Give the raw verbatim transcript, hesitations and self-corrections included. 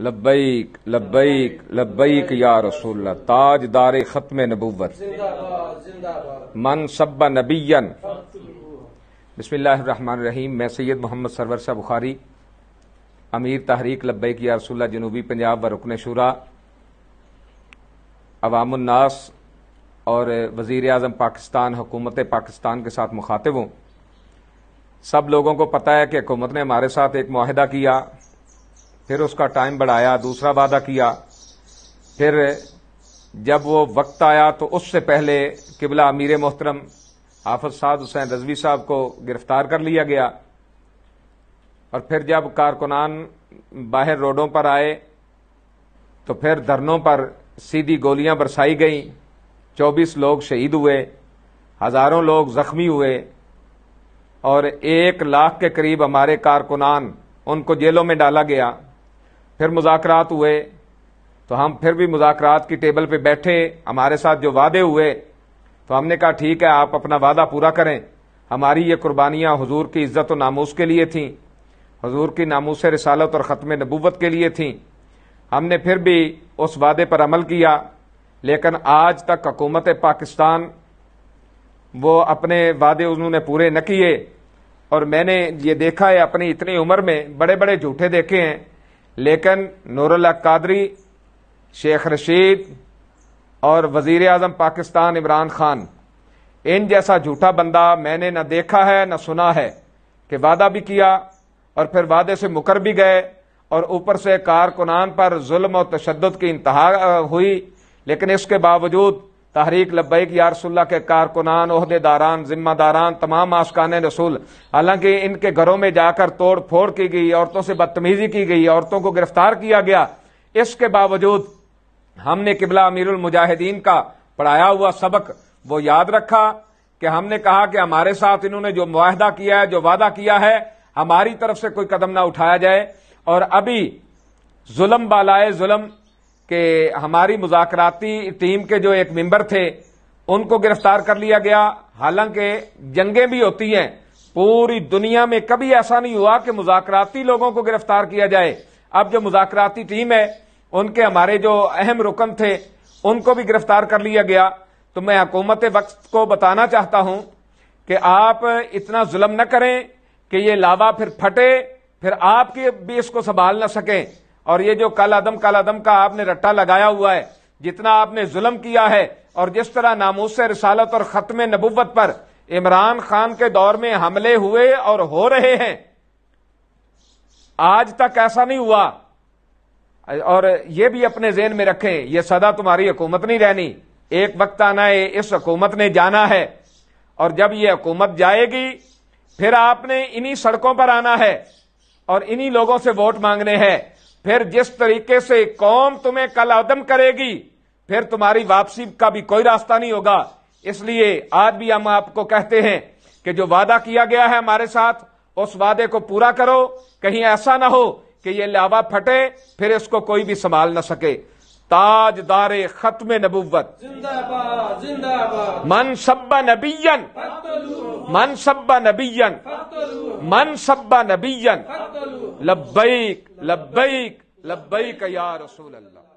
लब्बैक लब्बैक लब्बैक या रसूल ताजदार खत्म नबूवत मन सब्बा नबीयन। बिस्मिल्लाहिर्रहमानिर्रहीम। मैं सैयद मोहम्मद सरवर शाह बुखारी, अमीर तहरीक लब्बैक या रसूल जनूबी पंजाब व रुकन शुरा, अवामुन्नास और वज़ीर आज़म पाकिस्तान, हुकूमत पाकिस्तान के साथ मुखातिब हूँ। सब लोगों को पता है कि हुकूमत ने हमारे साथ एक मुआहदा किया, फिर उसका टाइम बढ़ाया, दूसरा वादा किया, फिर जब वो वक्त आया तो उससे पहले किबला अमीर मोहतरम हाफिज़ साद हुसैन रजवी साहब को गिरफ्तार कर लिया गया। और फिर जब कारकुनान बाहर रोडों पर आए तो फिर धरनों पर सीधी गोलियां बरसाई गईं, चौबीस लोग शहीद हुए, हजारों लोग जख्मी हुए और एक लाख के करीब हमारे कारकुनान, उनको जेलों में डाला गया। फिर मुज़ाकरात हुए तो हम फिर भी मुज़ाकरात की टेबल पे बैठे, हमारे साथ जो वादे हुए तो हमने कहा ठीक है आप अपना वादा पूरा करें, हमारी ये कुर्बानियाँ हुजूर की इज्जत और नामूस के लिए थीं, हुजूर की नामूस रिसालत और ख़त्म नबूवत के लिए थीं। हमने फिर भी उस वादे पर अमल किया, लेकिन आज तक हुकूमत पाकिस्तान वो अपने वादे उन्होंने पूरे न किए। और मैंने ये देखा है अपनी इतनी उम्र में बड़े बड़े झूठे देखे हैं, लेकिन नूर उल लह कादरी, शेख रशीद और वज़ीर आज़म पाकिस्तान इमरान खान, इन जैसा झूठा बंदा मैंने न देखा है न सुना है कि वादा भी किया और फिर वादे से मुकर भी गए और ऊपर से कारकुनान पर जुल्म और तशद्दुद की इंतहा हुई। लेकिन इसके बावजूद तहरीक लब्बैक या रसूलल्लाह के कारकुनान, ओहदेदारान, जिम्मेदारान, तमाम आशिकाने रसूल, हालांकि इनके घरों में जाकर तोड़ फोड़ की गई, औरतों से बदतमीजी की गई, औरतों को गिरफ्तार किया गया, इसके बावजूद हमने किबला अमीरुल मुजाहिदीन का पढ़ाया हुआ सबक वो याद रखा कि हमने कहा कि हमारे साथ इन्होंने जो मुआहदा किया है, जो वादा किया है, हमारी तरफ से कोई कदम ना उठाया जाए। और अभी जुल्म बालाए जुल्म के हमारी मुज़ाकराती टीम के जो एक मेंबर थे उनको गिरफ्तार कर लिया गया। हालांकि जंगें भी होती हैं, पूरी दुनिया में कभी ऐसा नहीं हुआ कि मुज़ाकराती लोगों को गिरफ्तार किया जाए। अब जो मुज़ाकराती टीम है उनके हमारे जो अहम रुकन थे उनको भी गिरफ्तार कर लिया गया। तो मैं हुकूमत वक्त को बताना चाहता हूं कि आप इतना जुल्म न करें कि ये लावा फिर फटे, फिर आपके भी इसको संभाल ना सकें। और ये जो काला दम काला दम का आपने रट्टा लगाया हुआ है, जितना आपने जुल्म किया है और जिस तरह नामूस रिसालत और खत्म नबुव्वत पर इमरान खान के दौर में हमले हुए और हो रहे हैं, आज तक ऐसा नहीं हुआ। और ये भी अपने जेहन में रखें, यह सदा तुम्हारी हुकूमत नहीं रहनी, एक वक्त आना है इस हुकूमत ने जाना है। और जब यह हुकूमत जाएगी फिर आपने इन्हीं सड़कों पर आना है और इन्हीं लोगों से वोट मांगने हैं। फिर जिस तरीके से कौम तुम्हें कल आदम करेगी, फिर तुम्हारी वापसी का भी कोई रास्ता नहीं होगा। इसलिए आज भी हम आपको कहते हैं कि जो वादा किया गया है हमारे साथ, उस वादे को पूरा करो, कहीं ऐसा ना हो कि ये लावा फटे फिर इसको कोई भी संभाल ना सके। ताजदारे खत्म नबुव्वत जिंदाबाद जिंदाबाद। मन सब्बा नबीयन मन सब्बा नबीयन मन सब्बा नबीयन लब्बैक लब्बैक लब्बैक या रसूल अल्लाह।